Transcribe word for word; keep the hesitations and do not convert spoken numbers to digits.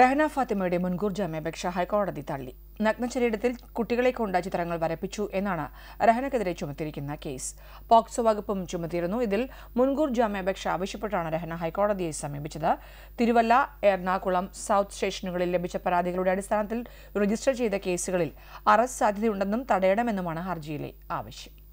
റഹ്ന ഫാത്തിമയുടെ മുൻകൂർ ജാമ്യാപേക്ഷ ഹൈക്കോടതി തള്ളി. നഗ്നശരീരത്തിൽ കുട്ടികളെ കൊണ്ട ചിത്രങ്ങൾ വരപ്പിച്ചു എന്നാണ് റഹ്നക്കെതിരെ ചുമത്തിയിരിക്കുന്ന കേസ്. പോക്സോ വകുപ്പും ചുമത്തിയിരുന്നു. ഇതിൽ മുൻകൂർ ജാമ്യാപേക്ഷ ആവശ്യപ്പെട്ടാണ് റഹ്ന ഹൈക്കോടതിയെ സമീപിച്ചത്. തിരുവല്ല, എറണാകുളം സൌത്ത് സ്റ്റേഷനുകളിൽ ലഭിച്ച പരാതികളുടെ അടിസ്ഥാനത്തിൽ രജിസ്റ്റർ ചെയ്ത കേസുകളിൽ അറസ്റ്റ് സാധ്യതയുണ്ടെന്നും തടയണമെന്നുമാണ് ഹർജിയിലെ ആവശ്യം.